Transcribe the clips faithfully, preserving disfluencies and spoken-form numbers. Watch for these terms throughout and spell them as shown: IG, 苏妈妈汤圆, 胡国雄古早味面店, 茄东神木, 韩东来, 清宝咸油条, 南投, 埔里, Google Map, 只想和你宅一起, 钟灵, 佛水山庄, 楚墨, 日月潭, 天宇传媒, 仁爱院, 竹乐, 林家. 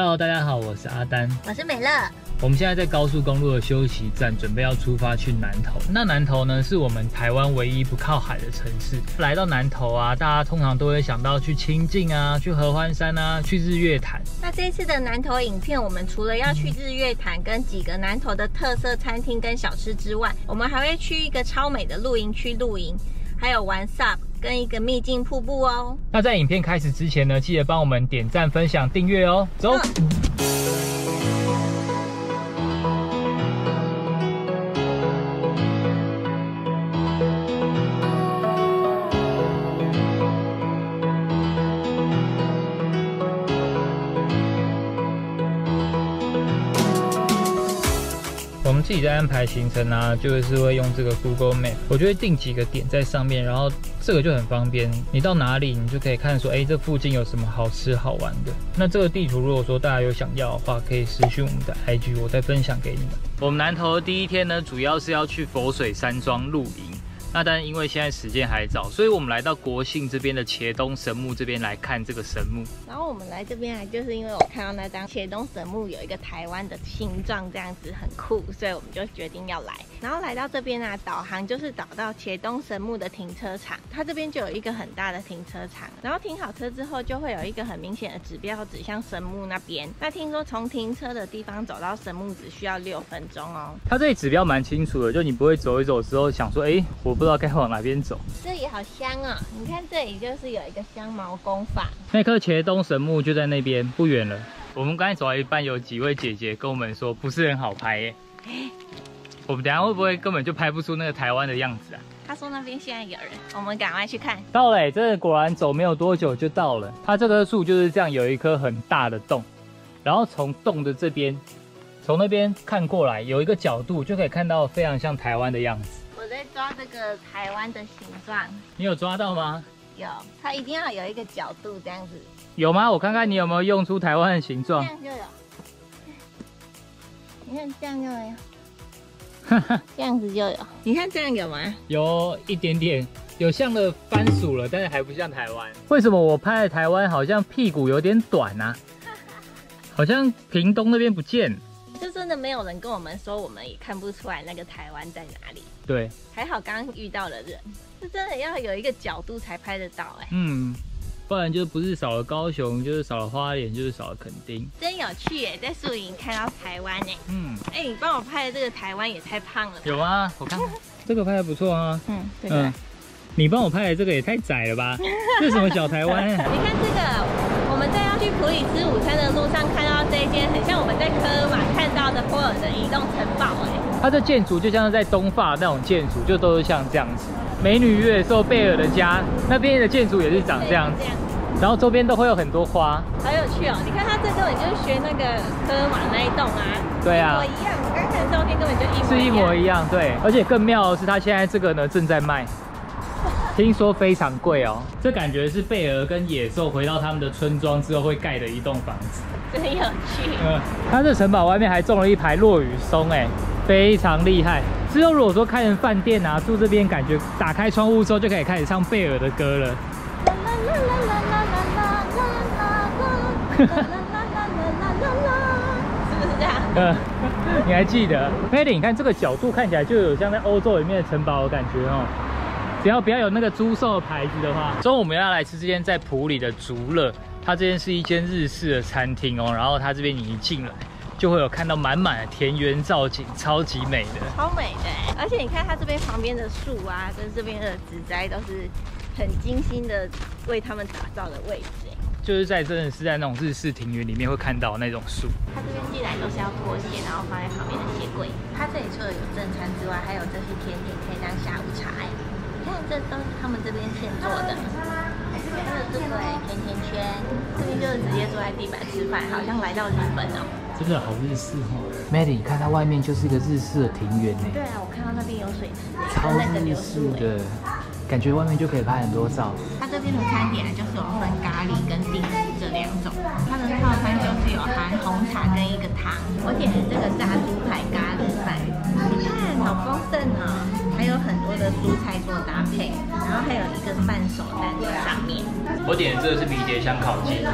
Hello， 大家好，我是阿丹，我是美乐。我们现在在高速公路的休息站，准备要出发去南投。那南投呢，是我们台湾唯一不靠海的城市。来到南投啊，大家通常都会想到去清境啊，去合欢山啊，去日月潭。那这次的南投影片，我们除了要去日月潭跟几个南投的特色餐厅跟小吃之外，我们还会去一个超美的露营区露营，还有玩 S U P。跟一个秘境瀑布哦。那在影片开始之前呢，记得帮我们点赞、分享、订阅哦。走。嗯我们自己在安排行程啊，就是会用这个 Google Map， 我就会定几个点在上面，然后这个就很方便，你到哪里你就可以看说，哎，这附近有什么好吃好玩的。那这个地图如果说大家有想要的话，可以私讯我们的 I G， 我再分享给你们。我们南投的第一天呢，主要是要去佛水山庄露营。那但因为现在时间还早，所以我们来到国姓这边的茄东神木这边来看这个神木。然后我们来这边来，就是因为我看到那张茄东神木有一个台湾的形状，这样子很酷，所以我们就决定要来。然后来到这边啊，导航就是导到茄东神木的停车场，它这边就有一个很大的停车场。然后停好车之后，就会有一个很明显的指标指向神木那边。那听说从停车的地方走到神木只需要六分钟哦。它这里指标蛮清楚的，就你不会走一走之后想说，哎，我。不知道该往哪边走，这里好香哦！你看这里就是有一个香茅工坊，那棵茄东神木就在那边不远了。我们刚才走到一半，有几位姐姐跟我们说不是很好拍耶。我们等一下会不会根本就拍不出那个台湾的样子啊？他说那边现在有人，我们赶快去看。到了，真的果然走没有多久就到了。它这棵树就是这样，有一棵很大的洞，然后从洞的这边，从那边看过来，有一个角度就可以看到非常像台湾的样子。我在抓这个台湾的形状，你有抓到吗？有，它一定要有一个角度这样子。有吗？我看看你有没有用出台湾的形状。这样就有，你看这样就没有，哈哈，这样子就有。你看这样有吗？有一点点，有像了番薯了，但是还不像台湾。为什么我拍的台湾好像屁股有点短啊？好像屏东那边不见。就真的没有人跟我们说，我们也看不出来那个台湾在哪里。对，还好刚刚遇到了人，是真的要有一个角度才拍得到哎、欸。嗯，不然就不是少了高雄，就是少了花莲，就是少了垦丁。真有趣哎、欸，在树林看到台湾哎、欸。嗯。哎、欸，你帮我拍的这个台湾也太胖了。有啊，我看这个拍得不错啊。嗯，对对、嗯。你帮我拍的这个也太窄了吧？这是什么小台湾、欸？你看这个。我们在要去埔里吃午餐的路上，看到这一间很像我们在科尔玛看到的波尔的移动城堡、欸。哎，它的建筑就像是在东法那种建筑，就都是像这样子。美女与野兽贝尔的家那边的建筑也是长这样子，然后周边都会有很多花，好有趣哦！你看它这根本就是学那个科尔玛那一栋啊，对啊，一模一样。我刚看照片根本就一模一样，是一模一样，对。而且更妙的是，它现在这个呢正在卖。听说非常贵哦，这感觉是贝尔跟野兽回到他们的村庄之后会盖的一栋房子，真有趣。嗯，它这城堡外面还种了一排落羽松，哎，非常厉害。之后如果说开成饭店啊，住这边感觉打开窗户之后就可以开始唱贝尔的歌了。是不是这样？嗯，你还记得？佩里，你看这个角度看起来就有像在欧洲里面的城堡的感觉哦。只要不要有那个猪瘦的牌子的话，所以我们要来吃这间在埔里的竹乐，它这间是一间日式的餐厅哦。然后它这边你一进来，就会有看到满满的田园造景，超级美的，超美的。而且你看它这边旁边的树啊，跟这边的植栽都是很精心的为他们打造的位置，就是在真的是在那种日式庭园里面会看到那种树。它这边进来都是要脱鞋，然后放在旁边的鞋柜。它这里除了有正餐之外，还有这些甜点可以当下午茶。看，这都是他们这边现做的，还有这个甜甜圈，这边就是直接坐在地板吃饭，好像来到日本哦、喔，真的好日式哦。Maddie， 你看它外面就是一个日式的庭园呢。对啊，我看到那边有水池，超日式的，感觉外面就可以拍很多照。它这边的餐点就是有分咖喱跟定食这两种，它的套餐就是有含红茶跟一个汤。我点的这个炸猪排咖喱饭，你看好丰盛哦。还有很多的蔬菜做搭配，然后还有一个半熟蛋在上面。我点的这个是迷迭香烤鸡腿，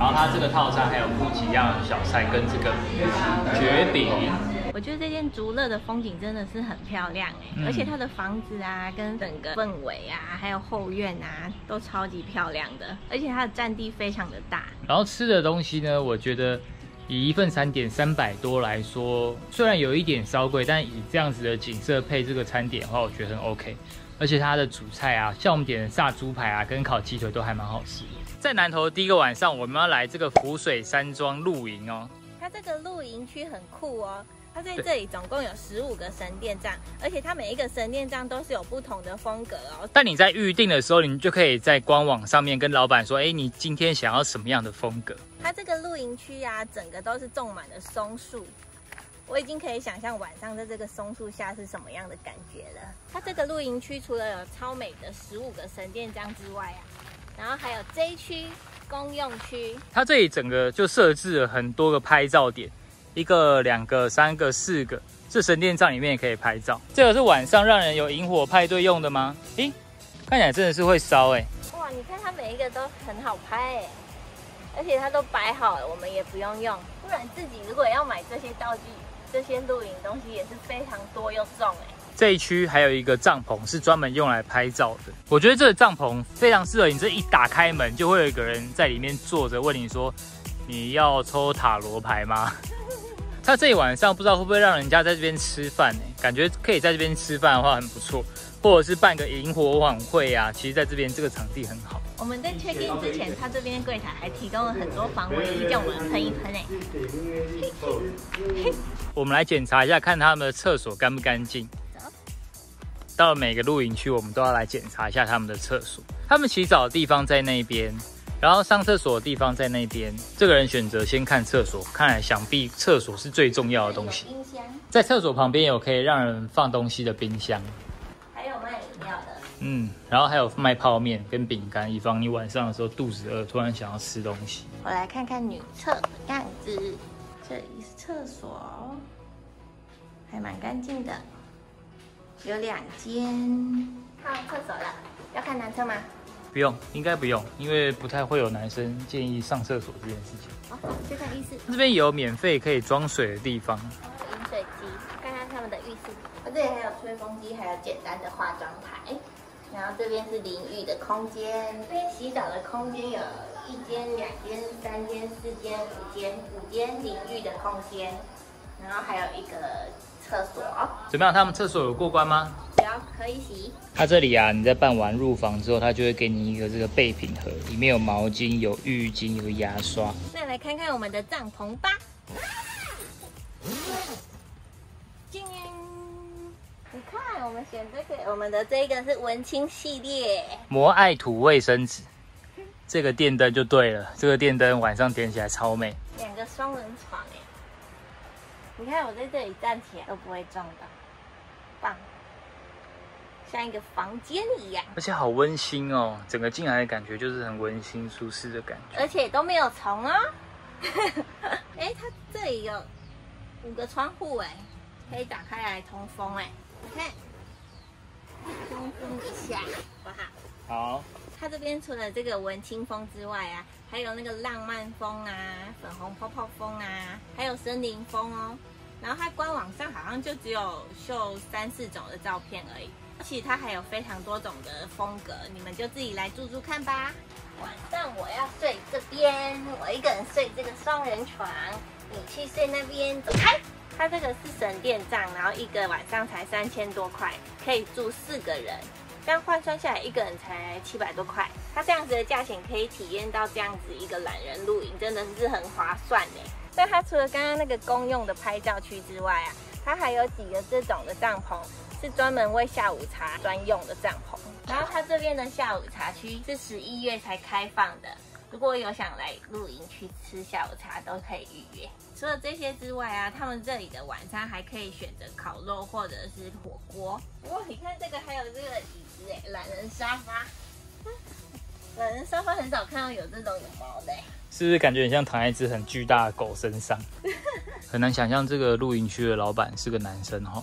然后它这个套餐还有布吉一样的小菜跟这个蕨饼。我觉得这间竹乐的风景真的是很漂亮、欸嗯、而且它的房子啊，跟整个氛围啊，还有后院啊，都超级漂亮的，而且它的占地非常的大。然后吃的东西呢，我觉得。 以一份餐点三百多来说，虽然有一点稍贵，但以这样子的景色配这个餐点的话，我觉得很 OK。而且它的主菜啊，像我们点的炸猪排啊，跟烤鸡腿都还蛮好吃。在南投第一个晚上，我们要来这个浮水山庄露营哦。它这个露营区很酷哦，它在这里总共有十五个神殿帐，而且它每一个神殿帐都是有不同的风格哦。但你在预定的时候，你就可以在官网上面跟老板说，哎，你今天想要什么样的风格？ 它这个露营区啊，整个都是种满了松树，我已经可以想象晚上在这个松树下是什么样的感觉了。它这个露营区除了有超美的十五个神殿帐之外啊，然后还有 J 区、公用区。它这里整个就设置了很多个拍照点，一个、两个、三个、四个。这神殿帐里面也可以拍照。这个是晚上让人有萤火派对用的吗？咦，看起来真的是会烧哎、欸！哇，你看它每一个都很好拍哎、欸。 而且它都摆好了，我们也不用用。不然自己如果要买这些道具、这些露营东西也是非常多又重哎。这一区还有一个帐篷是专门用来拍照的。我觉得这个帐篷非常适合你，这一打开门就会有一个人在里面坐着问你说：“你要抽塔罗牌吗？”他这一晚上不知道会不会让人家在这边吃饭哎，感觉可以在这边吃饭的话很不错，或者是办个萤火晚会啊。其实在这边这个场地很好。 我们在 check in 之前，他这边柜台还提供了很多防蚊液，叫我们喷一喷哎。我们来检查一下，看他们的厕所干不干净。到了每个露营区，我们都要来检查一下他们的厕所。他们洗澡的地方在那边，然后上厕所的地方在那边。这个人选择先看厕所，看来想必厕所是最重要的东西。在厕所旁边有可以让人放东西的冰箱。 嗯，然后还有卖泡面跟饼干，以防你晚上的时候肚子饿，突然想要吃东西。我来看看女厕的样子，这里是厕所，还蛮干净的，有两间。看完厕所了，要看男厕吗？不用，应该不用，因为不太会有男生建议上厕所这件事情。好、哦，就看浴室。这边有免费可以装水的地方，有饮水机，看看他们的浴室。我这里还有吹风机，还有简单的化妆台。 然后这边是淋浴的空间，这边洗澡的空间有一间、两间、三间、四间、五间，五间淋浴的空间，然后还有一个厕所。怎么样？他们厕所有过关吗？有，可以洗。它这里啊，你在办完入房之后，它就会给你一个这个备品盒，里面有毛巾、有浴巾、有牙刷。那来看看我们的帐篷吧。进来。 你看，我们选这个，我们的这个是文青系列摩爱土卫生纸，这个电灯就对了，这个电灯晚上点起来超美。两个双人床哎，你看我在这里站起来都不会撞到，棒，像一个房间一样，而且好温馨哦，整个进来的感觉就是很温馨舒适的感觉，而且都没有虫哦。哎，它这里有五个窗户哎，可以打开来通风哎。 你看，通风一下，好不好？好。它这边除了这个文青风之外啊，还有那个浪漫风啊、粉红泡泡风啊，还有森林风哦。然后它官网上好像就只有秀三四种的照片而已，其实它还有非常多种的风格，你们就自己来住住看吧。晚上我要睡这边，我一个人睡这个双人床，你去睡那边，走开。 它这个是神殿帐，然后一个晚上才三千多块，可以住四个人，这样换算下来一个人才七百多块。它这样子的价钱可以体验到这样子一个懒人露营，真的是很划算耶。那它除了刚刚那个公用的拍照区之外啊，它还有几个这种的帐篷是专门为下午茶专用的帐篷。然后它这边的下午茶区是十一月才开放的。 如果有想来露营去吃下午茶，都可以预约。除了这些之外啊，他们这里的晚餐还可以选择烤肉或者是火锅。哇，你看这个还有这个椅子哎，懒人沙发。懒人沙发很少看到有这种有毛的，是不是感觉很像躺在一只很巨大的狗身上？很难想象这个露营区的老板是个男生哈。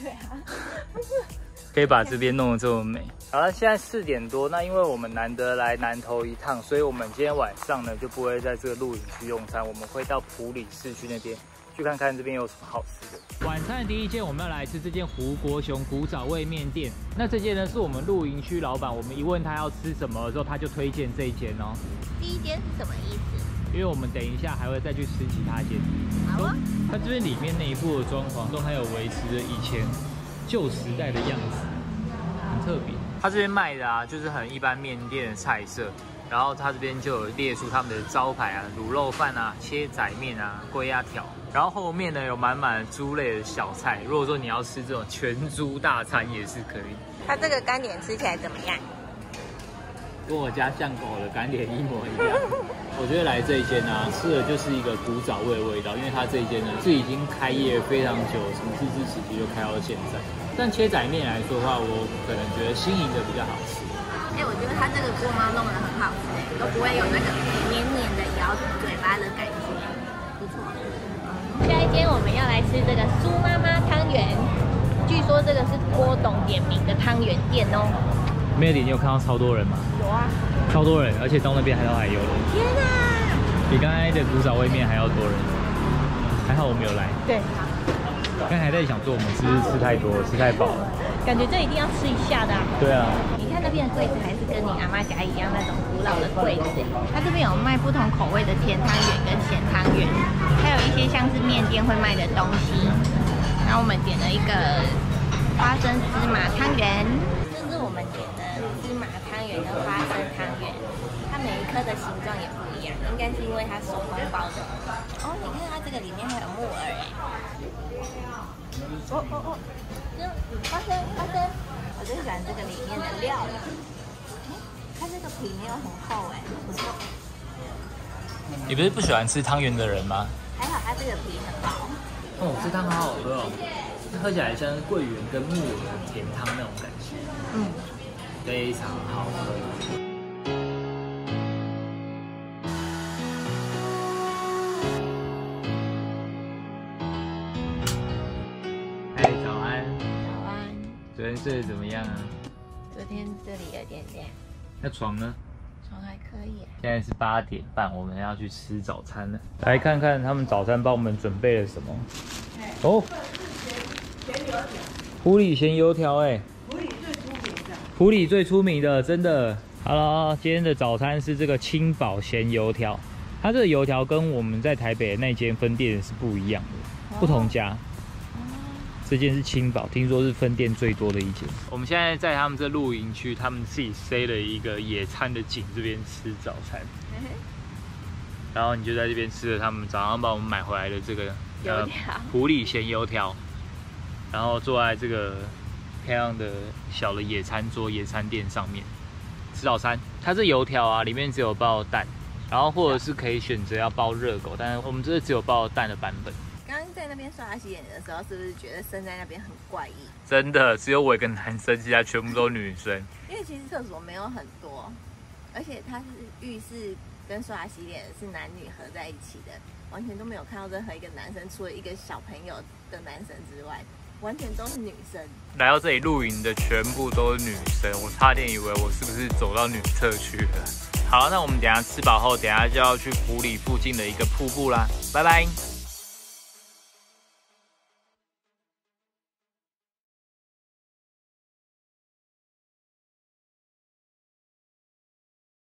对啊。可以把这边弄得这么美。好了，现在四点多，那因为我们难得来南投一趟，所以我们今天晚上呢就不会在这个露营区用餐，我们会到埔里市区那边去看看这边有什么好吃的。晚餐的第一间我们要来吃这间胡国雄古早味面店，那这间呢是我们露营区老板，我们一问他要吃什么的时候，他就推荐这一间哦。第一间是什么意思？ 因为我们等一下还会再去吃其他间，好啊。它这边里面内部的装潢都还有维持着以前旧时代的样子，很特别。它这边卖的啊，就是很一般面店的菜色，然后它这边就有列出他们的招牌啊，卤肉饭啊、切仔面啊、龟鸭条，然后后面呢有满满的猪类的小菜。如果说你要吃这种全猪大餐也是可以。它这个干点吃起来怎么样？ 跟我家巷口的干点一模一样，我觉得来这一间啊，吃的就是一个古早味的味道，因为它这一间呢是已经开业非常久，从日治时期就开到现在。但切仔面来说的话，我可能觉得新营的比较好吃。哎、欸，我觉得它这个锅猫弄得很好吃，都不会有那个黏黏的咬嘴巴的感觉，不错。下一间我们要来吃这个苏妈妈汤圆，据说这个是郭董点名的汤圆店哦。 Melody， 你有看到超多人吗？有啊，超多人，而且到那边还有还有人。天啊！比刚才的古早味面还要多人，还好我们有来。对。刚才还在想说我们是不是吃太多，吃太饱了？感觉这一定要吃一下的、啊。对啊。你看那边的柜子还是跟你阿妈家一样那种古老的柜子，它这边有卖不同口味的甜汤圆跟咸汤圆，还有一些像是面店会卖的东西。然后我们点了一个花生芝麻汤圆。 跟花生汤圆，它每一颗的形状也不一样，应该是因为它手工包的。哦，你看它这个里面还有木耳哎！哦哦哦，这花生花生，我最喜欢这个里面的料了。哎，它这个皮没有很厚哎，不错。你不是不喜欢吃汤圆的人吗？还好它这个皮很薄。哦，这汤好好喝哦，喝起来像是桂圆跟木耳的甜汤那种感觉。嗯。 非常好喝。嗨，早安。早安。昨天睡得怎么样啊？昨天这里有点亮。那床呢？床还可以、啊。现在是八点半，我们要去吃早餐了。来看看他们早餐帮我们准备了什么。哦。埔里咸油条哎。 埔里最出名的，真的。Hello， 今天的早餐是这个清宝咸油条，它这个油条跟我们在台北的那间分店是不一样的，不同家。这间是清宝，听说是分店最多的一间。我们现在在他们这露营区，他们自己塞了一个野餐的景，这边吃早餐。然后你就在这边吃了他们早上帮我们买回来的这个油条，埔里咸油条，然后坐在这个。 漂亮的小的野餐桌、野餐垫上面吃早餐。它这油条啊，里面只有包蛋，然后或者是可以选择要包热狗，但是我们这是只有包蛋的版本。刚刚在那边刷牙洗脸的时候，是不是觉得身在那边很怪异？真的，只有我一个男生，其他全部都女生。因为其实厕所没有很多，而且它是浴室跟刷牙洗脸是男女合在一起的，完全都没有看到任何一个男生，除了一个小朋友的男生之外。 完全都是女生，来到这里露营的全部都是女生，我差点以为我是不是走到女厕去了。好，那我们等一下吃饱后，等一下就要去埔里附近的一个瀑布啦，拜拜。